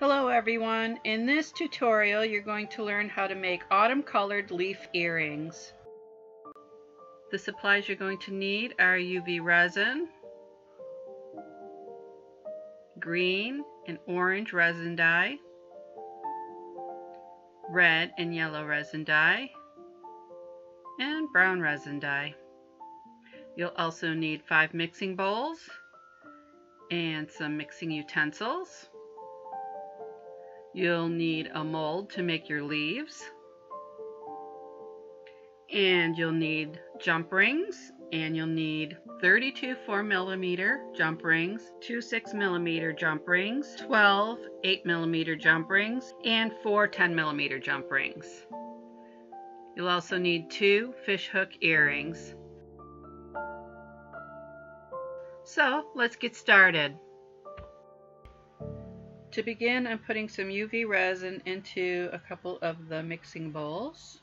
Hello everyone, in this tutorial you're going to learn how to make autumn colored leaf earrings. The supplies you're going to need are UV resin, green and orange resin dye, red and yellow resin dye, and brown resin dye. You'll also need 5 mixing bowls and some mixing utensils. You'll need a mold to make your leaves, and you'll need jump rings, and you'll need 32 4mm jump rings, 2 6mm jump rings, 12 8mm jump rings, and 4 10mm jump rings. You'll also need 2 fishhook earrings. So let's get started. To begin, I'm putting some UV resin into a couple of the mixing bowls.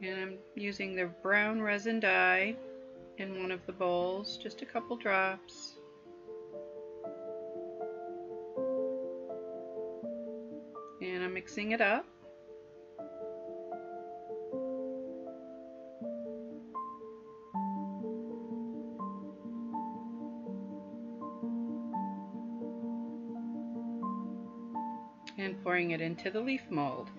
And I'm using the brown resin dye in one of the bowls, just a couple drops. And I'm mixing it up. And pouring it into the leaf mold.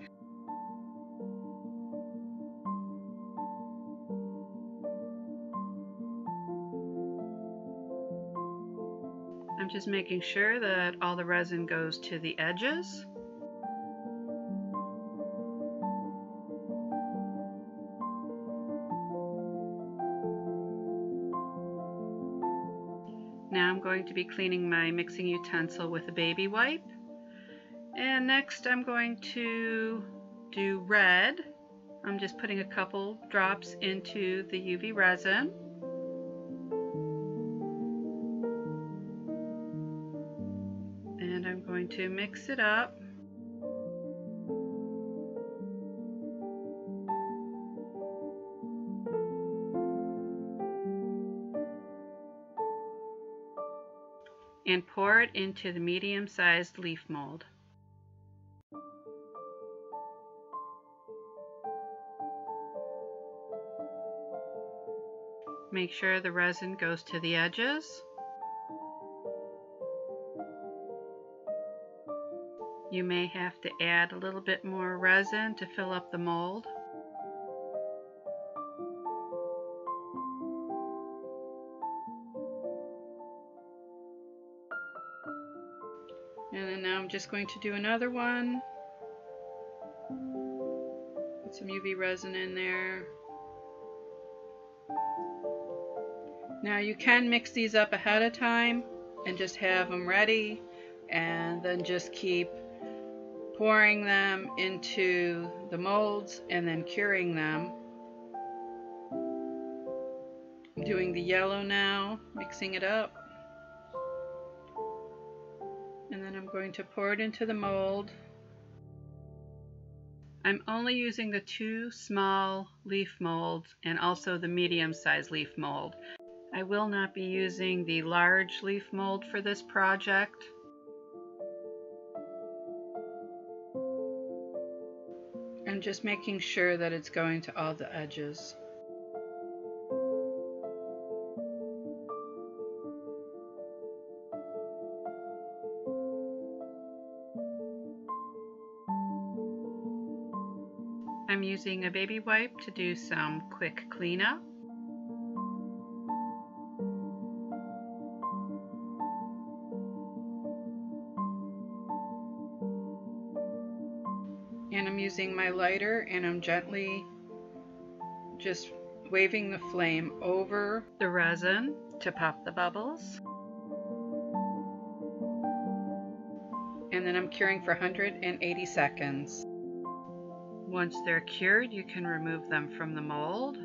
I'm just making sure that all the resin goes to the edges. Now I'm going to be cleaning my mixing utensil with a baby wipe. And next I'm going to do red. I'm just putting a couple drops into the UV resin. And I'm going to mix it up. And pour it into the medium-sized leaf mold. Make sure the resin goes to the edges. You may have to add a little bit more resin to fill up the mold. And then now I'm just going to do another one. Put some UV resin in there. Now you can mix these up ahead of time and just have them ready, and then just keep pouring them into the molds and then curing them. I'm doing the yellow now, mixing it up, and then I'm going to pour it into the mold. I'm only using the 2 small leaf molds and also the medium-sized leaf mold. I will not be using the large leaf mold for this project. I'm just making sure that it's going to all the edges. I'm using a baby wipe to do some quick cleanup. And I'm using my lighter, and I'm gently just waving the flame over the resin to pop the bubbles. And then I'm curing for 180 seconds. Once they're cured, you can remove them from the mold.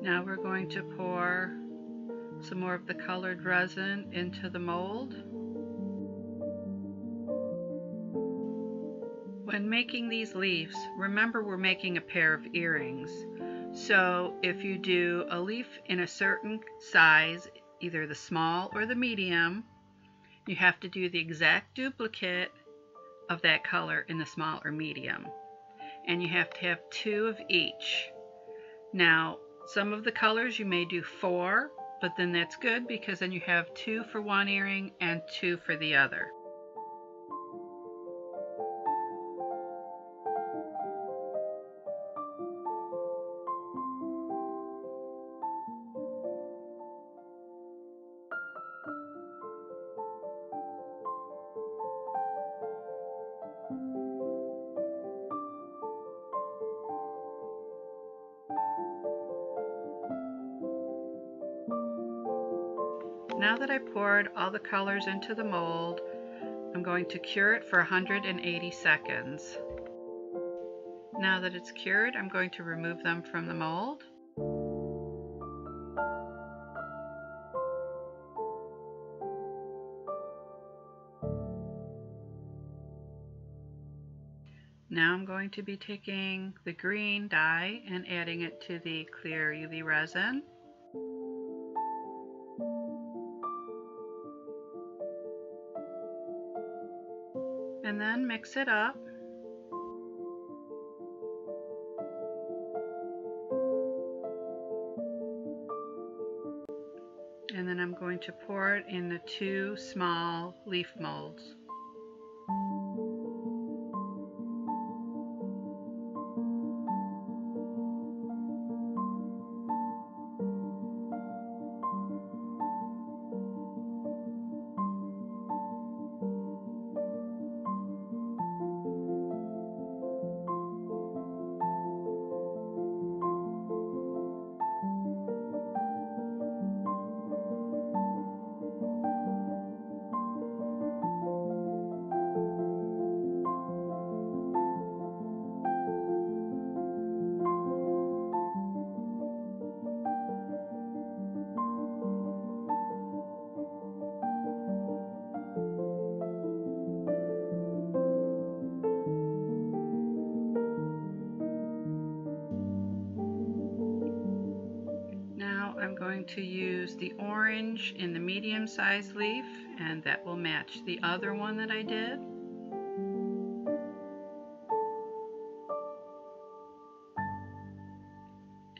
Now we're going to pour some more of the colored resin into the mold. When making these leaves, remember we're making a pair of earrings. So if you do a leaf in a certain size, either the small or the medium, you have to do the exact duplicate of that color in the small or medium. And you have to have two of each. Now, some of the colors you may do four, but then that's good because then you have two for one earring and two for the other. Now that I poured all the colors into the mold, I'm going to cure it for 180 seconds. Now that it's cured, I'm going to remove them from the mold. Now I'm going to be taking the green dye and adding it to the clear UV resin. And then mix it up. And then I'm going to pour it in the two small leaf molds. To use the orange in the medium-sized leaf, and that will match the other one that I did.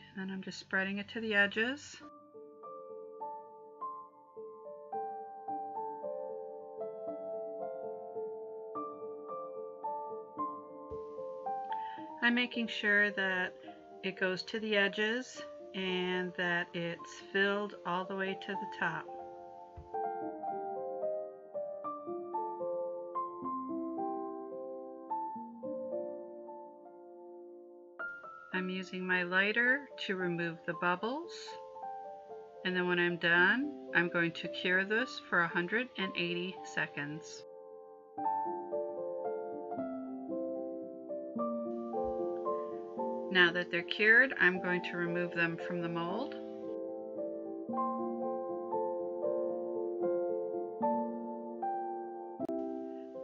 And then I'm just spreading it to the edges. I'm making sure that it goes to the edges and that it's filled all the way to the top. I'm using my lighter to remove the bubbles, and then when I'm done, I'm going to cure this for 180 seconds. Now that they're cured, I'm going to remove them from the mold.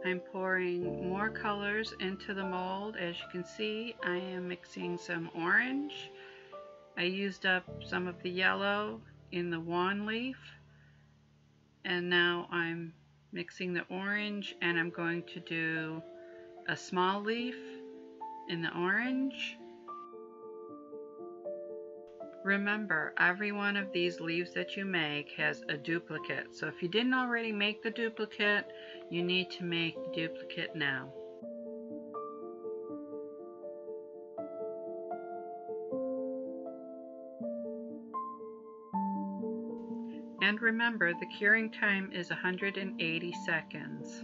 I'm pouring more colors into the mold. As you can see, I am mixing some orange. I used up some of the yellow in the one leaf, and now I'm mixing the orange, and I'm going to do a small leaf in the orange. Remember, every one of these leaves that you make has a duplicate. So if you didn't already make the duplicate, you need to make the duplicate now. And remember, the curing time is 180 seconds.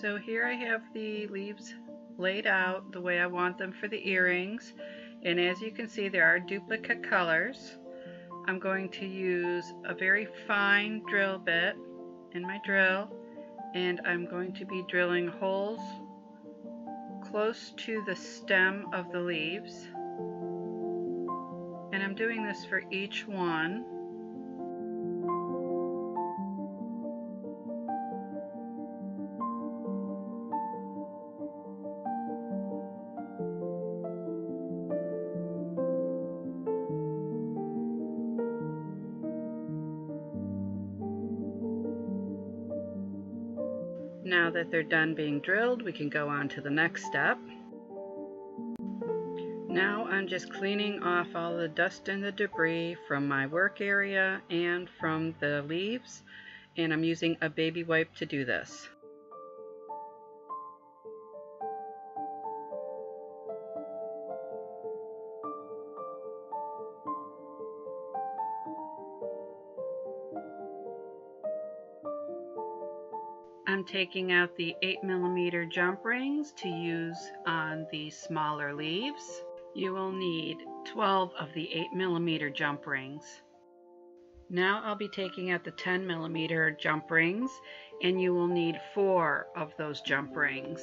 So here I have the leaves laid out the way I want them for the earrings, and as you can see, there are duplicate colors. I'm going to use a very fine drill bit in my drill, and I'm going to be drilling holes close to the stem of the leaves, and I'm doing this for each one. Now that they're done being drilled, we can go on to the next step. Now I'm just cleaning off all the dust and the debris from my work area and from the leaves, and I'm using a baby wipe to do this. I'm taking out the 8mm jump rings to use on the smaller leaves. You will need 12 of the 8mm jump rings. Now I'll be taking out the 10mm jump rings, and you will need 4 of those jump rings.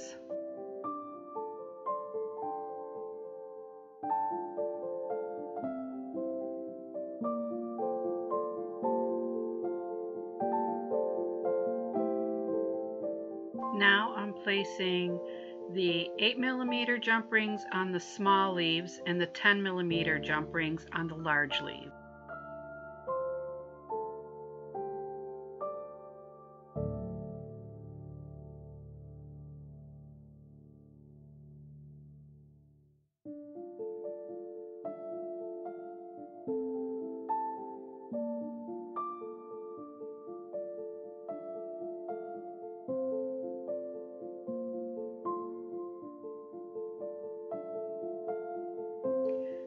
Now I'm placing the 8mm jump rings on the small leaves and the 10mm jump rings on the large leaves.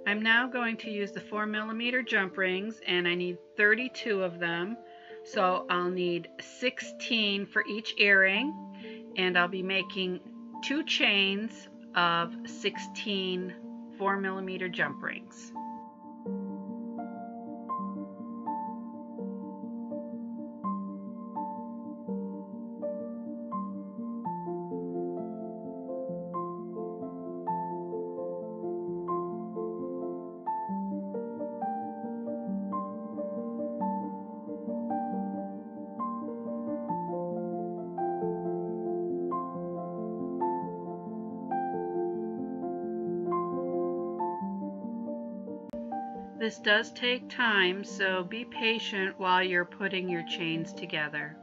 I'm now going to use the 4mm jump rings, and I need 32 of them, so I'll need 16 for each earring, and I'll be making 2 chains of 16 4mm jump rings. This does take time, so be patient while you're putting your chains together.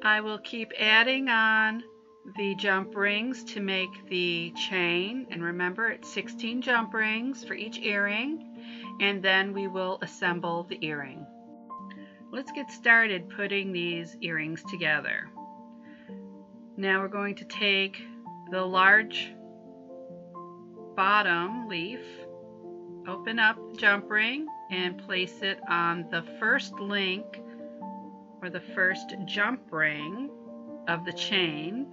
I will keep adding on the jump rings to make the chain, and remember it's 16 jump rings for each earring, and then we will assemble the earring. Let's get started putting these earrings together. Now we're going to take the large bottom leaf, open up the jump ring, and place it on the first link or the first jump ring of the chain,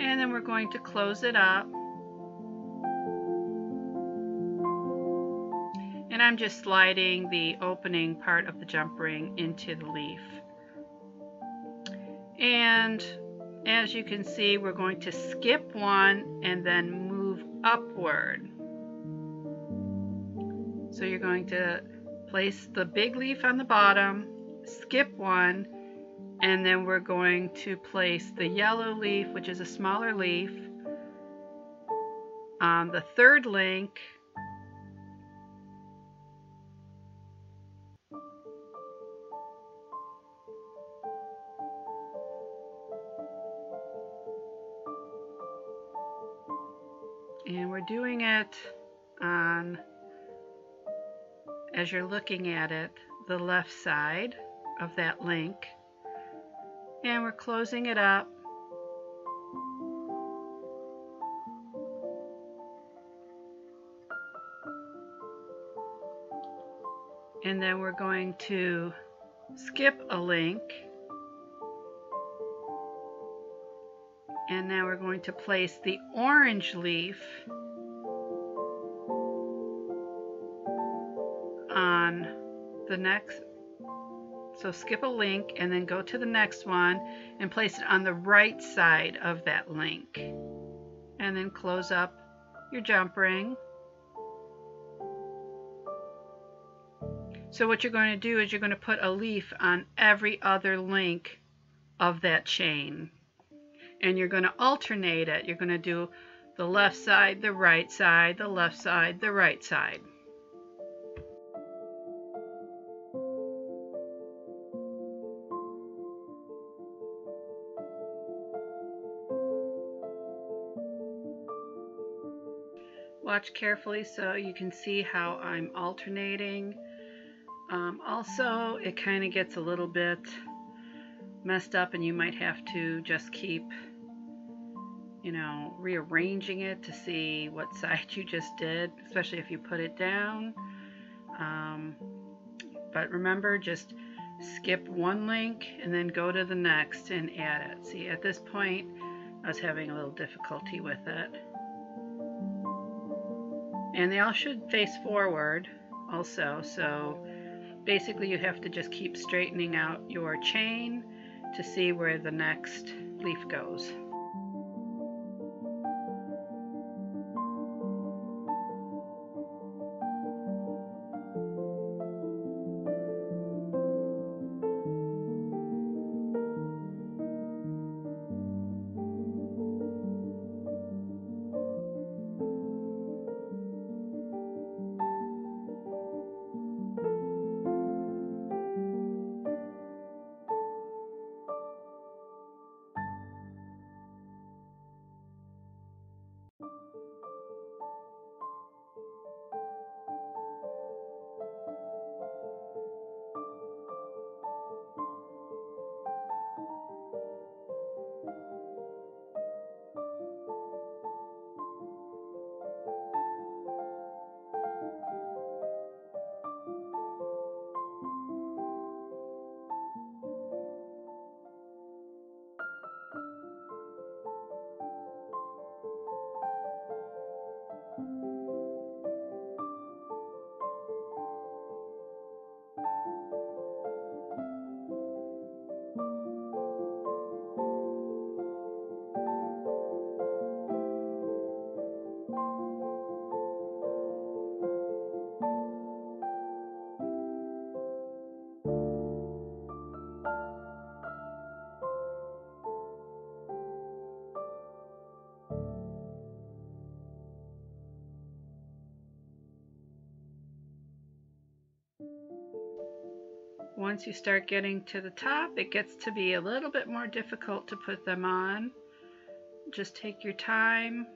and then we're going to close it up. And and I'm just sliding the opening part of the jump ring into the leaf. And as you can see, we're going to skip one and then move upward. So you're going to place the big leaf on the bottom, skip one, and then we're going to place the yellow leaf, which is a smaller leaf, on the third link, and we're doing it on, as you're looking at it, the left side of that link, and we're closing it up. And then we're going to skip a link, and now we're going to place the orange leaf on the next. So skip a link and then go to the next one and place it on the right side of that link, and then close up your jump ring. So what you're going to do is you're going to put a leaf on every other link of that chain, and you're going to alternate it. You're going to do the left side, the right side, the left side, the right side. Watch carefully so you can see how I'm alternating. Also, it kind of gets a little bit messed up, and you might have to just keep, you know, rearranging it to see what side you just did, especially if you put it down. But remember, just skip one link and then go to the next and add it. See, at this point, I was having a little difficulty with it. And they all should face forward also, so basically you have to just keep straightening out your chain to see where the next leaf goes. Once you start getting to the top, it gets to be a little bit more difficult to put them on. Just take your time.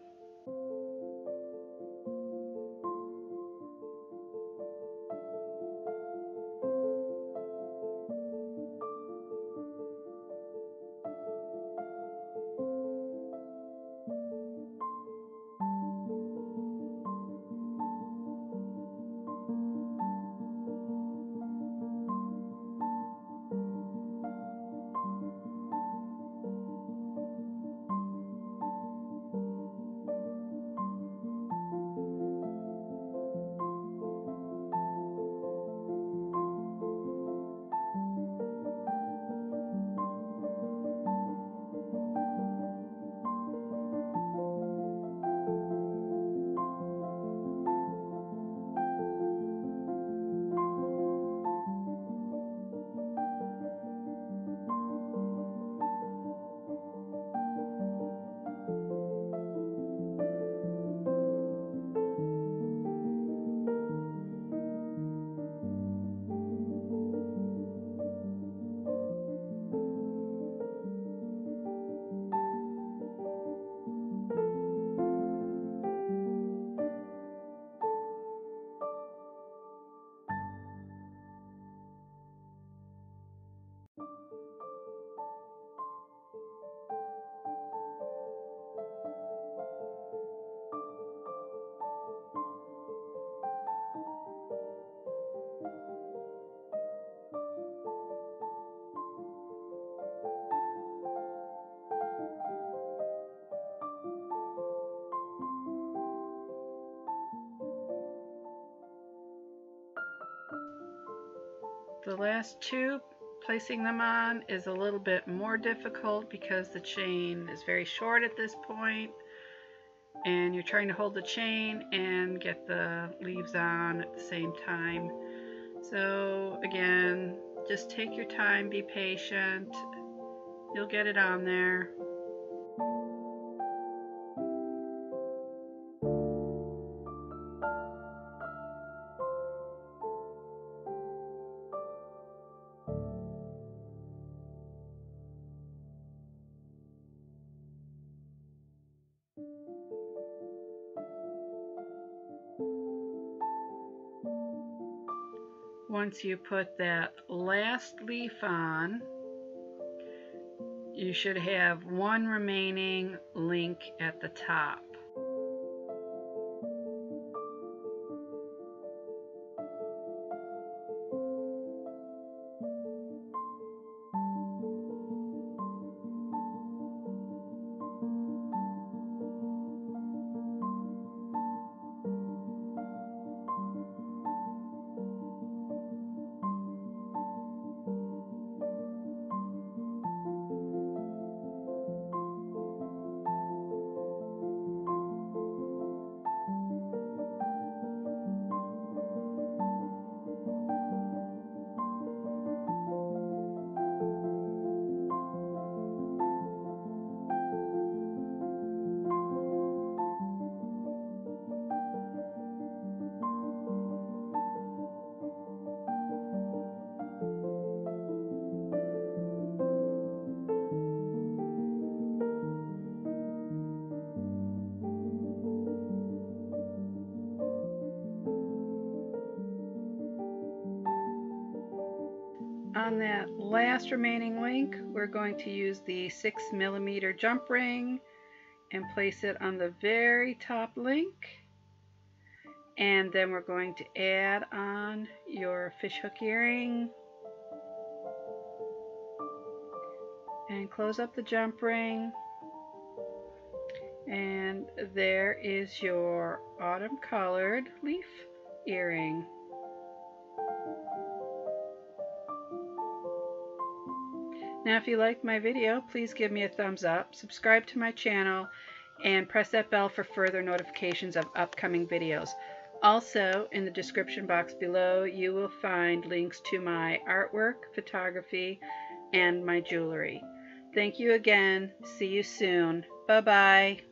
The last two, placing them on is a little bit more difficult because the chain is very short at this point, and you're trying to hold the chain and get the leaves on at the same time. So again, just take your time, be patient, you'll get it on there. Once you put that last leaf on, you should have one remaining link at the top. On that last remaining link, we're going to use the 6 millimeter jump ring and place it on the very top link, and then we're going to add on your fishhook earring and close up the jump ring, and there is your autumn colored leaf earring. Now if you like my video, please give me a thumbs up, subscribe to my channel, and press that bell for further notifications of upcoming videos. Also, in the description box below, you will find links to my artwork, photography, and my jewelry. Thank you again. See you soon. Bye-bye.